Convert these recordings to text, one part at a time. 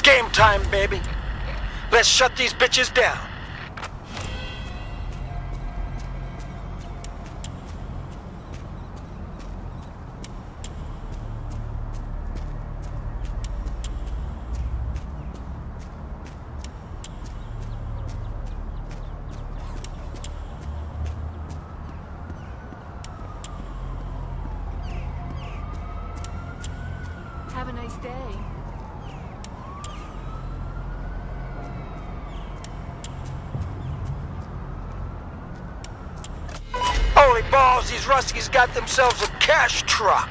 It's game time, baby. Let's shut these bitches down. Balls, these Ruskies got themselves a cash truck.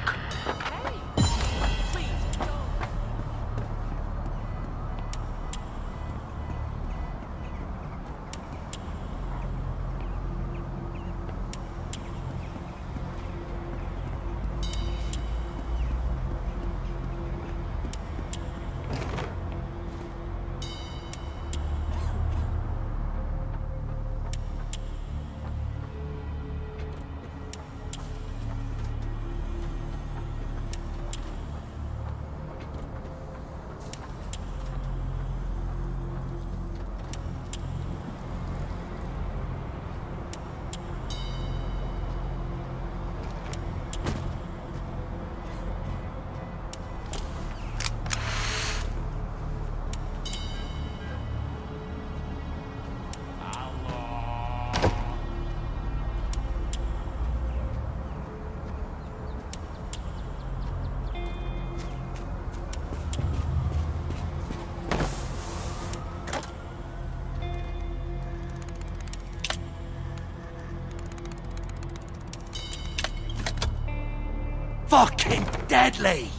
Fucking deadly!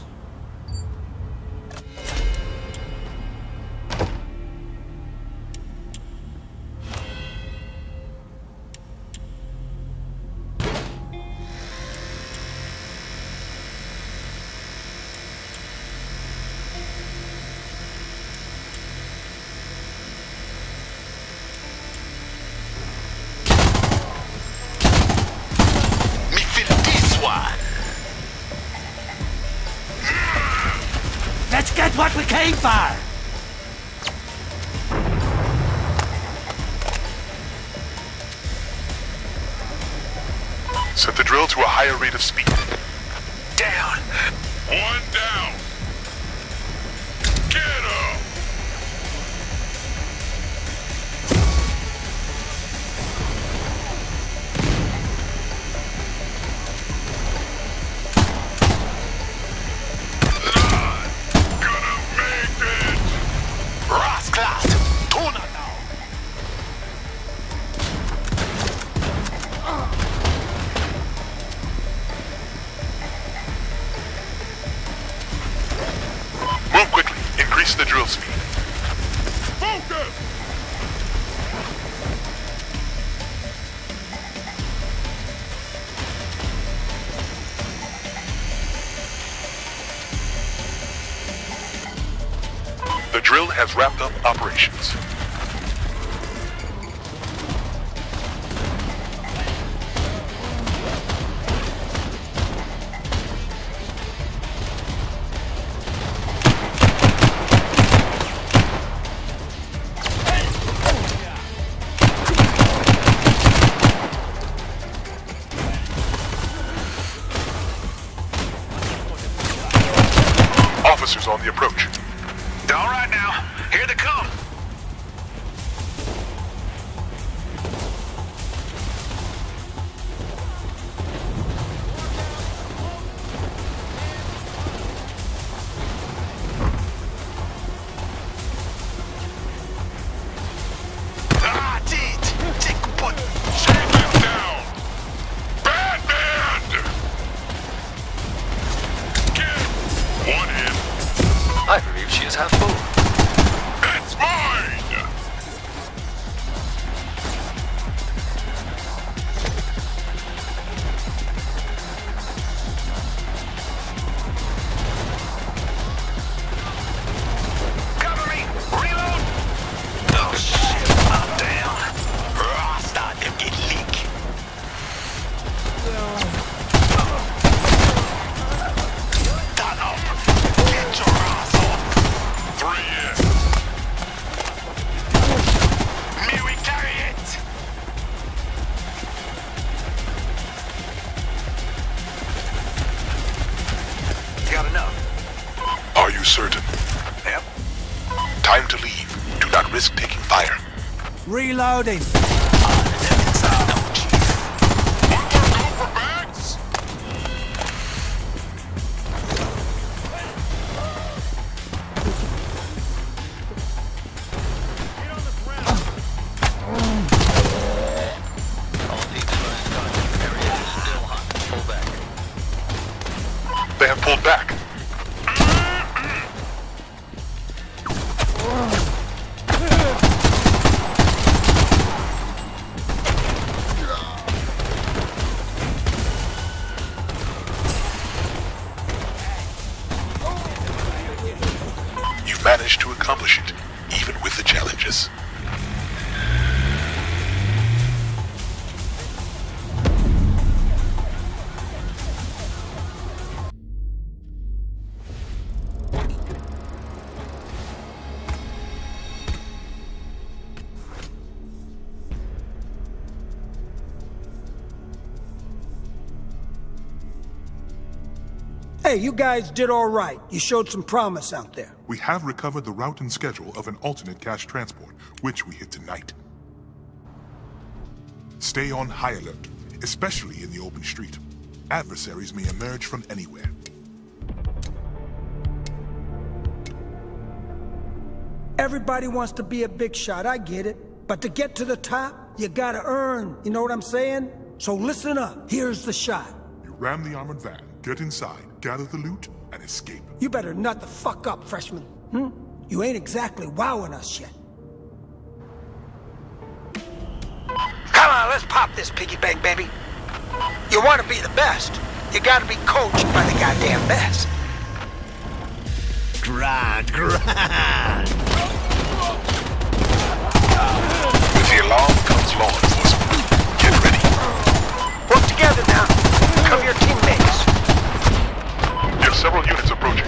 What we came for! Set the drill to a higher rate of speed. Down! One down! Get him! The drill speed. Focus! The drill has wrapped up operations. On the approach. All right now, here they come. Get your ass off! 3 years. heard. Yep. Time to leave. Do not risk taking fire. Reloading. Managed to accomplish it, even with the challenges. Hey, you guys did all right. You showed some promise out there. We have recovered the route and schedule of an alternate cash transport, which we hit tonight. Stay on high alert, especially in the open street. Adversaries may emerge from anywhere. Everybody wants to be a big shot, I get it. But to get to the top, you gotta earn, you know what I'm saying? So listen up, here's the shot. You ram the armored van, get inside, gather the loot, and escape. You better nut the fuck up, freshman. Hmm? You ain't exactly wowing us yet. Come on, let's pop this piggy bank, baby. You want to be the best, you gotta be coached by the goddamn best. Grind. With the alarm comes law enforcement. Get ready. Work together now. Cover your teammates. There are several units approaching.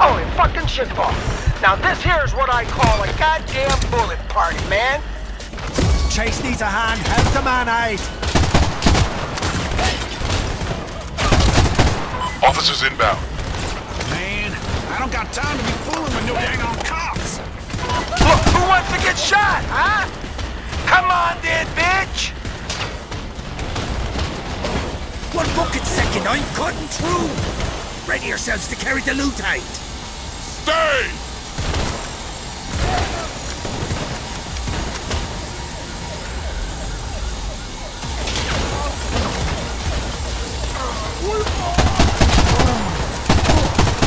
Holy fucking shitball. Now this here is what I call a goddamn bullet party, man. Chase needs a hand, help the man out. Officers inbound. Man, I don't got time to be fooling with no gang on cops. Look, who wants to get shot, huh? Come on then, bitch! One bucket second, I'm cutting through! Ready yourselves to carry the loot out! Stay!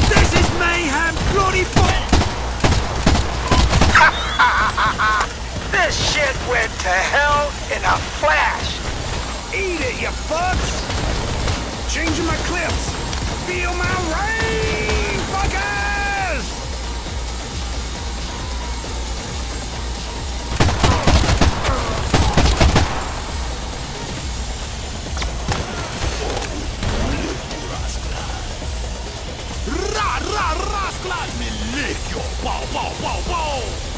This is mayhem, bloody fuck! Ha ha ha ha ha! This shit went to hell in a flash! Eat it, you fucks! Changing my clips! Feel my rain, fuckers! Ra-ra-rasklar! Me lick your bow-bow-bow-bow!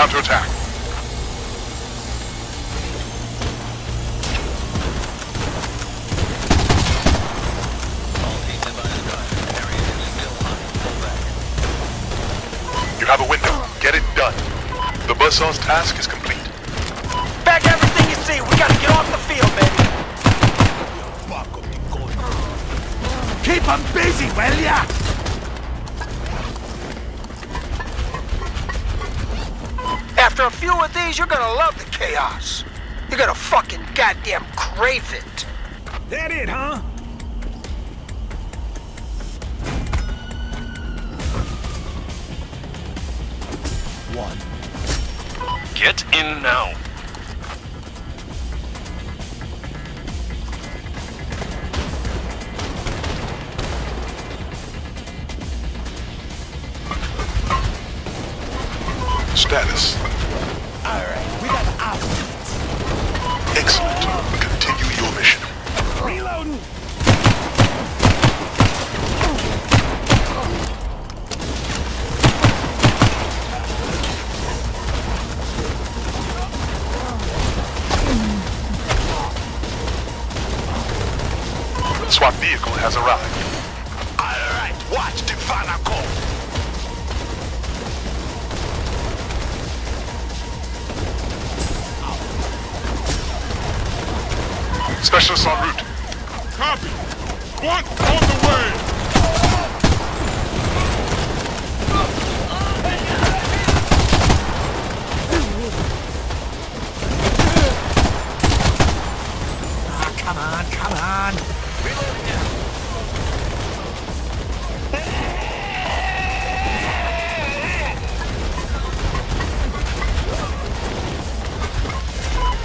Counterattack. You have a window. Get it done. The buzzsaw's task is complete. Back everything you see. We gotta get off the field, baby. Keep them busy, will ya? After a few of these, you're gonna love the chaos. You're gonna fucking goddamn crave it. That it, huh? One. Get in now. Status. All right, we got out. Excellent. Continue your mission. Reloading. I call. Specialist en route. Copy. One on the way. Oh, come on, come on. Reloading now.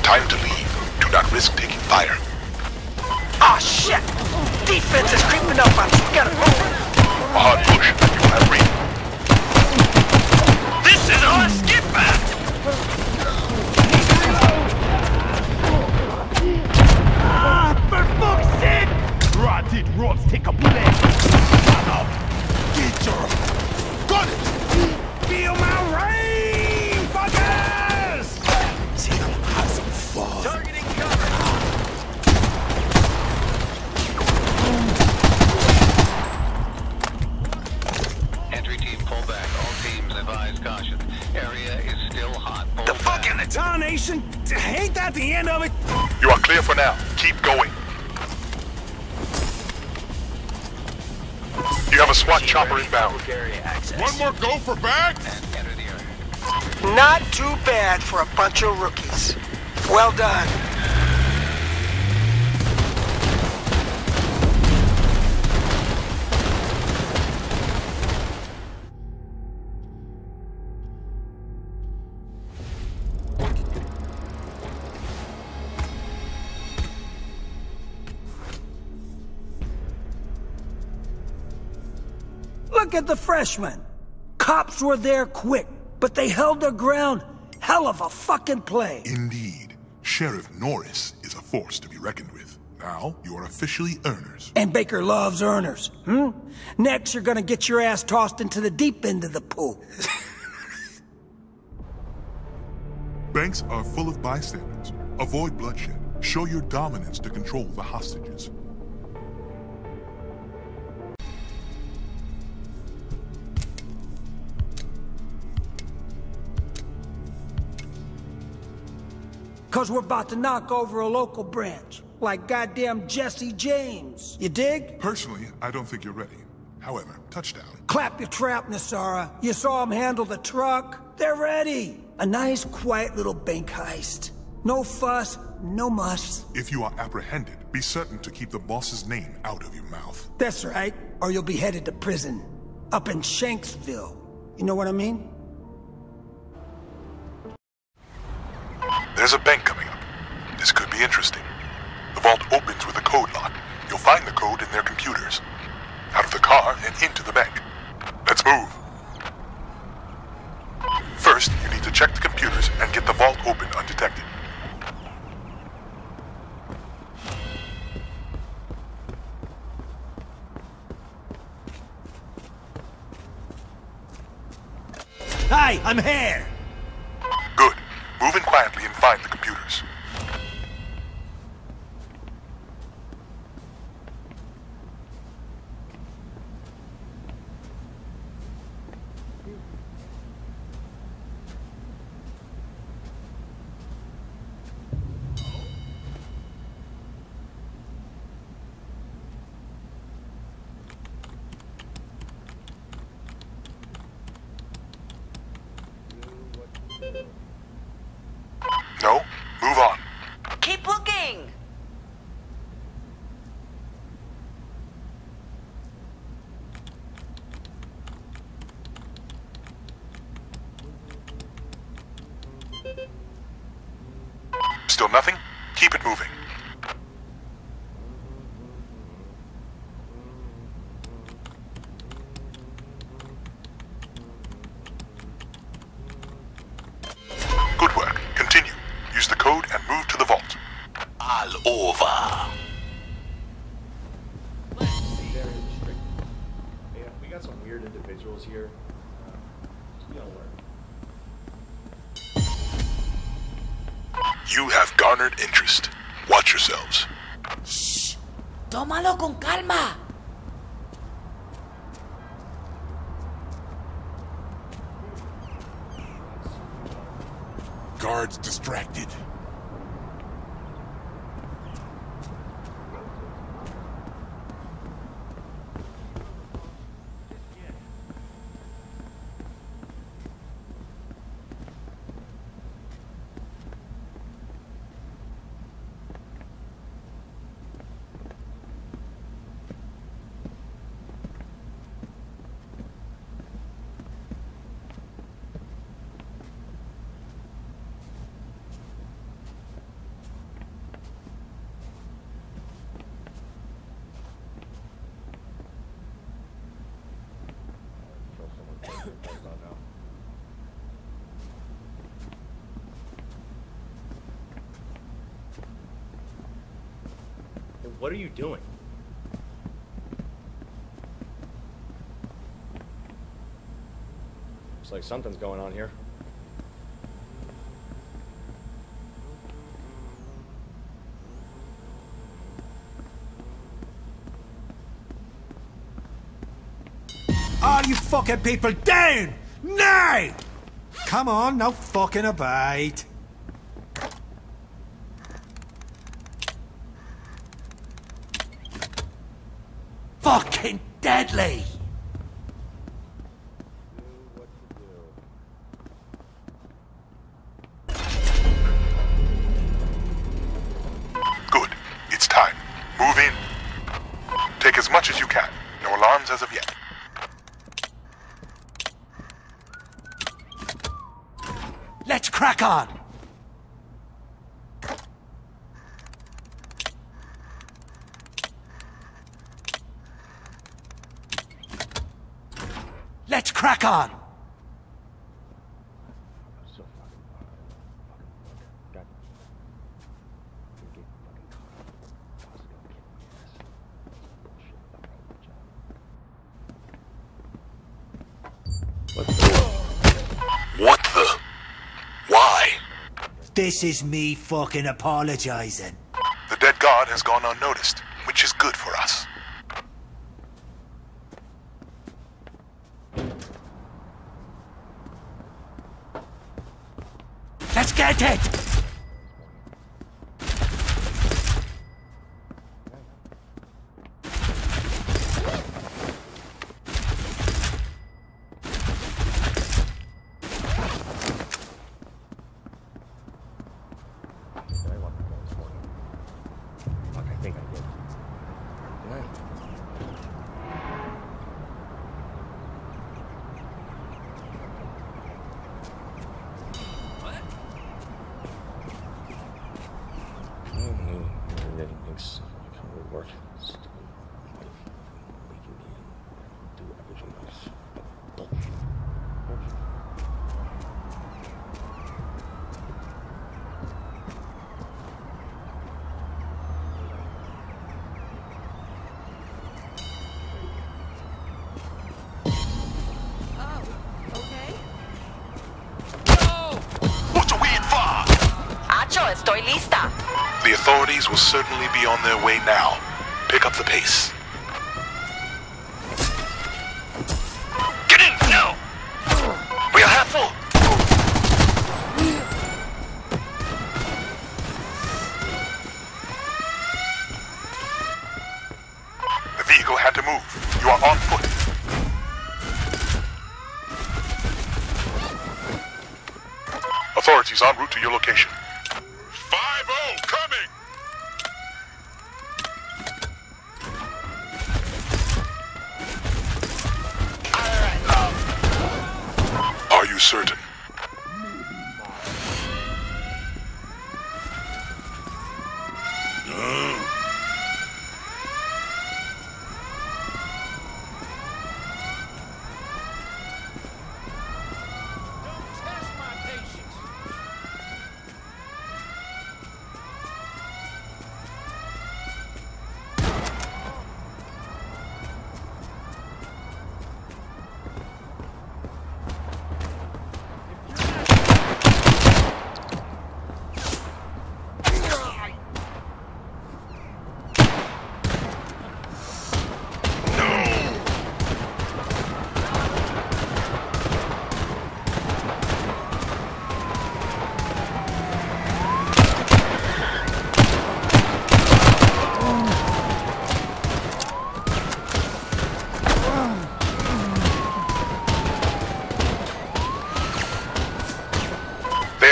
Time to leave. Do not risk taking fire. Ah, shit! Defense is creeping up on us. We gotta move. A hard push. You have read. This is our skip back! Ah, for fuck's sake! Rotted ropes, take a play. Shut up! Get your... Got it! Feel my rain, fuckers! Damn, have some fun. Targeting cover. Caution. Area is still hot. The fucking detonation? Ain't that the end of it? You are clear for now. Keep going. You have a SWAT chopper inbound. One more go for bags? Not too bad for a bunch of rookies. Well done. Look at the freshmen. Cops were there quick, but they held their ground. Hell of a fucking play. Indeed. Sheriff Norris is a force to be reckoned with. Now, you are officially earners. And Baker loves earners, hmm? Next, you're gonna get your ass tossed into the deep end of the pool. Banks are full of bystanders. Avoid bloodshed. Show your dominance to control the hostages. Because we're about to knock over a local branch, like goddamn Jesse James. You dig? Personally, I don't think you're ready. However, touchdown. Clap your trap, Nasara. You saw him handle the truck. They're ready. A nice, quiet little bank heist. No fuss, no muss. If you are apprehended, be certain to keep the boss's name out of your mouth. That's right, or you'll be headed to prison. Up in Shanksville. You know what I mean? There's a bank coming up. This could be interesting. The vault opens with a code lock. You'll find the code in their computers. Out of the car and into the bank. Let's move. First, you need to check the computers and get the vault open undetected. Hi, I'm here! Good. Move in quietly and find the computers. Still nothing? Keep it moving. Good work. Continue. Use the code and move to the vault. All over. Let's see. Very restricted. Yeah, we got some weird individuals here. It's gonna work. You have garnered interest. Watch yourselves. Shh! Tómalo con calma! guards distracted. What are you doing? Looks like something's going on here. All you fucking people down! Now! Come on, no fucking abate. Fucking deadly! Good. It's time. Move in. Take as much as you can. No alarms as of yet. Let's crack on! Let's crack on! What the? Why? This is me fucking apologizing. The dead guard has gone unnoticed, which is good for us. Let's get it! Fuck, I think I did. The authorities will certainly be on their way now. Pick up the pace. Get in now! We are half full! The vehicle had to move. You are on foot. Authorities en route to your location. Certain.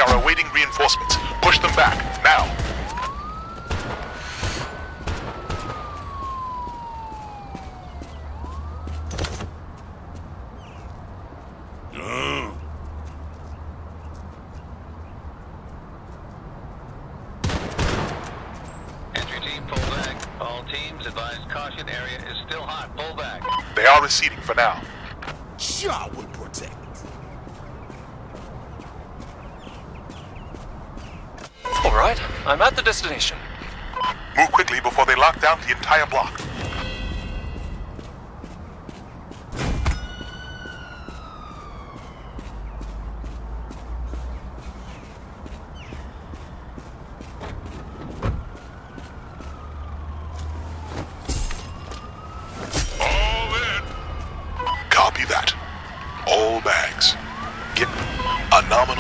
are awaiting reinforcements. Push them back, now. Entry team, pull back. All teams, advise caution. Area is still hot. Pull back. They are receding for now. Shaw would protect. All right, I'm at the destination. Move quickly before they lock down the entire block.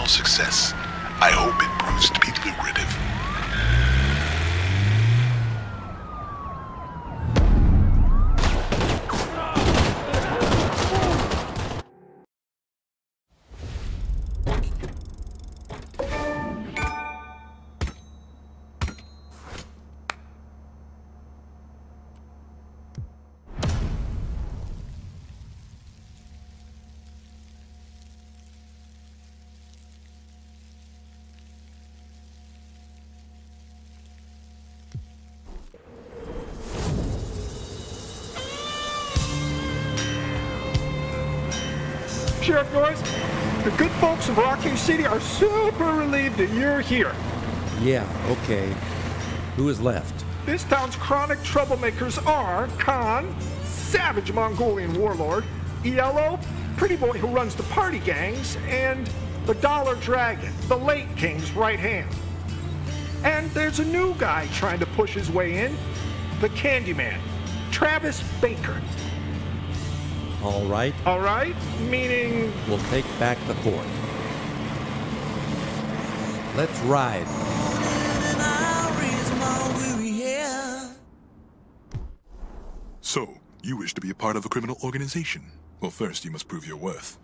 Success. I hope it proves to be lucrative. Sheriff Norris, the good folks of Rocky City are super relieved that you're here. Yeah, okay. Who is left? This town's chronic troublemakers are Khan, savage Mongolian warlord, Yellow, pretty boy who runs the party gangs, and the Dollar Dragon, the late king's right hand. And there's a new guy trying to push his way in, the Candyman, Travis Baker. All right. All right? Meaning... We'll take back the fort. Let's ride. So, you wish to be a part of a criminal organization? Well, first you must prove your worth.